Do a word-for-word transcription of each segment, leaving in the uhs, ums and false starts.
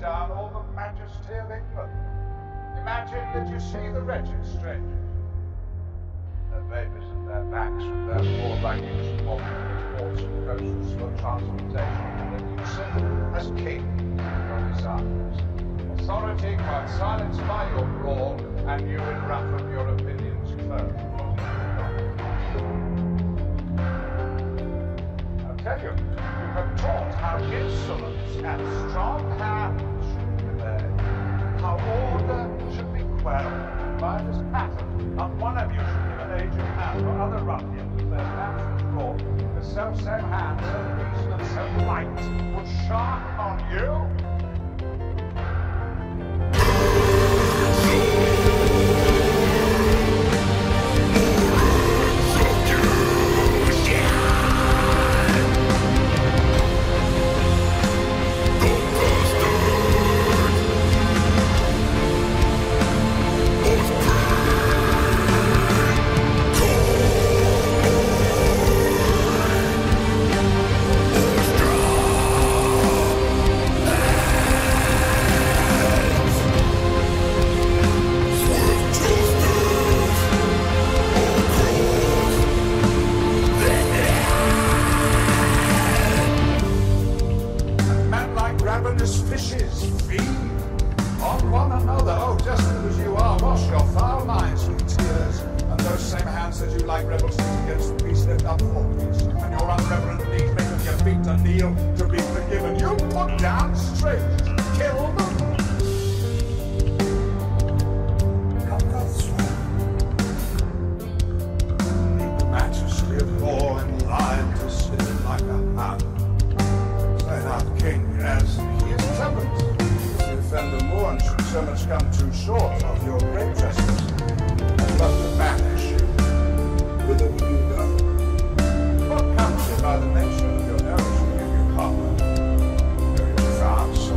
down all the majesty of England. Imagine that you see the wretched strangers, their babies at their backs, with their poor baggage, walking towards the coast for transportation, and that you sit as king of his armies. Authority quite silenced by your brawl, and you in wrath of your opinions clothed. I'll tell you, you have taught how insolence and strong hands should be obeyed, how order should be quelled by this pattern, and one of you should give an aged hand or other ruffians with their hands drawn, the self-same hand, so reason and so light, would sharpen on you. Ravenous fishes feed on one another. Oh, just as you are, wash your foul minds with tears. And those same hands that you like rebels against the peace lift up for peace. And your unreverent knees make of your feet to kneel to be forgiven. You put down strangers, kill them. The majesty of law and line to sit like a hound. King, as he is temperate. To defend the law and should so much come too short of your great justice, but to banish you, whither will you go? What country by the nature of your nose will give you harbour? There is France,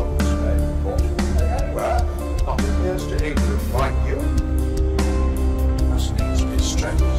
or Paris, or Germany, or Spain, Portugal, anywhere, not as near to England like you. Must needs be strength.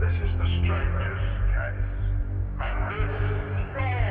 This is the stranger's case, and this is yours.